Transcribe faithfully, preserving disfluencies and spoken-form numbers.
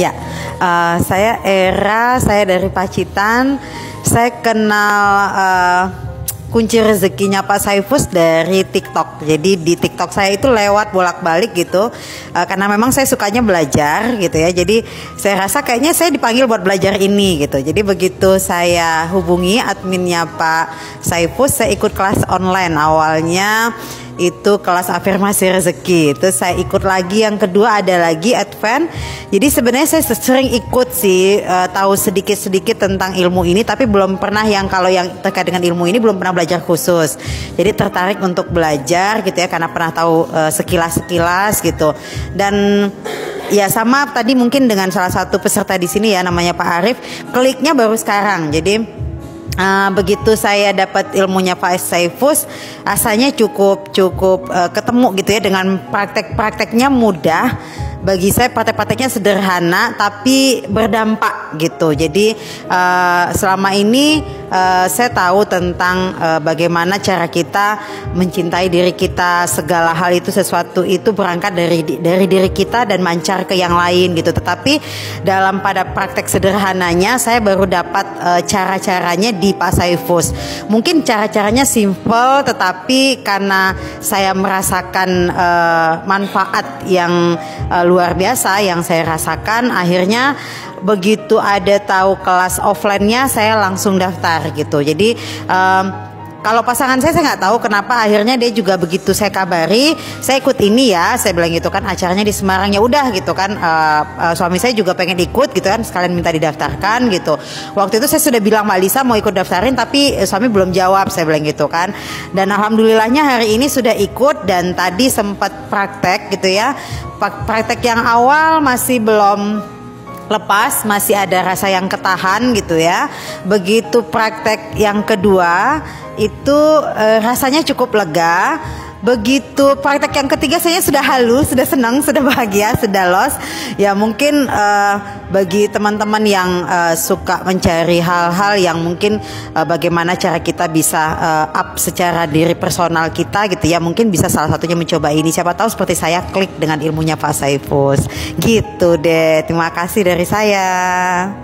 Ya, uh, saya Era, saya dari Pacitan. Saya kenal uh, kunci rezekinya Pak Saifus dari TikTok. Jadi di TikTok saya itu lewat bolak-balik gitu, uh, karena memang saya sukanya belajar gitu ya. Jadi saya rasa kayaknya saya dipanggil buat belajar ini gitu. Jadi begitu saya hubungi adminnya Pak Saifus, saya ikut kelas online awalnya. Itu kelas afirmasi rezeki. Terus saya ikut lagi, yang kedua ada lagi Advan. Jadi sebenarnya saya sering ikut sih, uh, tahu sedikit-sedikit tentang ilmu ini, tapi belum pernah yang kalau yang terkait dengan ilmu ini belum pernah belajar khusus. Jadi tertarik untuk belajar gitu ya, karena pernah tahu uh, sekilas-sekilas gitu. Dan ya sama tadi mungkin dengan salah satu peserta di sini ya, namanya Pak Arief, kliknya baru sekarang. Jadi Uh, begitu saya dapat ilmunya Pak Saifus, rasanya cukup cukup uh, ketemu gitu ya dengan praktek-prakteknya mudah. Bagi saya praktek-prakteknya sederhana tapi berdampak gitu. Jadi uh, selama ini uh, saya tahu tentang uh, bagaimana cara kita mencintai diri kita. Segala hal itu sesuatu itu berangkat dari dari diri kita dan mancar ke yang lain gitu. Tetapi dalam pada praktek sederhananya saya baru dapat uh, cara-caranya di Pak Saifus. Mungkin cara-caranya simple, tetapi karena saya merasakan uh, manfaat yang uh, luar biasa yang saya rasakan, akhirnya begitu ada tahu kelas offline-nya saya langsung daftar gitu. Jadi um, kalau pasangan saya, saya nggak tahu kenapa akhirnya dia juga begitu saya kabari, saya ikut ini ya, saya bilang gitu kan, acaranya di Semarang, ya udah gitu kan, uh, uh, suami saya juga pengen ikut gitu kan, sekalian minta didaftarkan gitu. Waktu itu saya sudah bilang Mbak Lisa mau ikut daftarin, tapi uh, suami belum jawab, saya bilang gitu kan. Dan alhamdulillahnya hari ini sudah ikut, dan tadi sempat praktek gitu ya, praktek yang awal masih belum lepas, masih ada rasa yang ketahan gitu ya. Begitu praktek yang kedua itu eh, rasanya cukup lega. Begitu praktek yang ketiga saya sudah halus, sudah senang, sudah bahagia, sudah los. Ya mungkin uh, bagi teman-teman yang uh, suka mencari hal-hal yang mungkin uh, bagaimana cara kita bisa uh, up secara diri personal kita gitu ya, mungkin bisa salah satunya mencoba ini. Siapa tahu seperti saya klik dengan ilmunya Pak Saifus. Gitu deh, terima kasih dari saya.